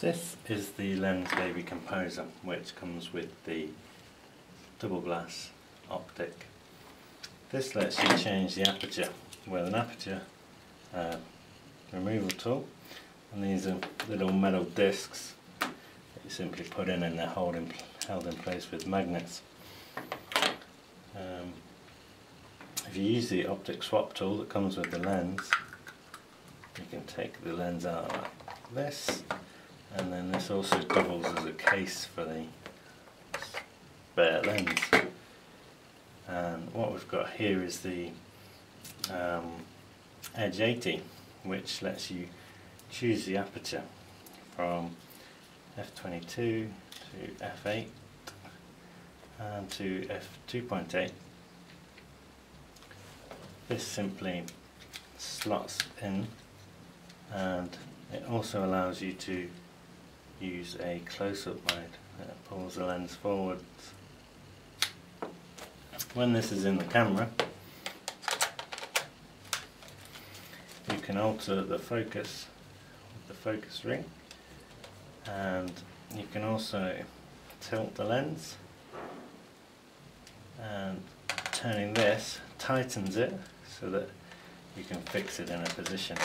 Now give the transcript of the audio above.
This is the Lens Baby Composer, which comes with the double glass optic. This lets you change the aperture with an aperture removal tool, and these are little metal discs that you simply put in and they're held in place with magnets. If you use the optic swap tool that comes with the lens, you can take the lens out like this, and then this also doubles as a case for the spare lens. And what we've got here is the Edge 80, which lets you choose the aperture from f22 to f8 and to f2.8. This simply slots in, and it also allows you to use a close-up mode that pulls the lens forwards. When this is in the camera, you can alter the focus with the focus ring, and you can also tilt the lens, and turning this tightens it so that you can fix it in a position.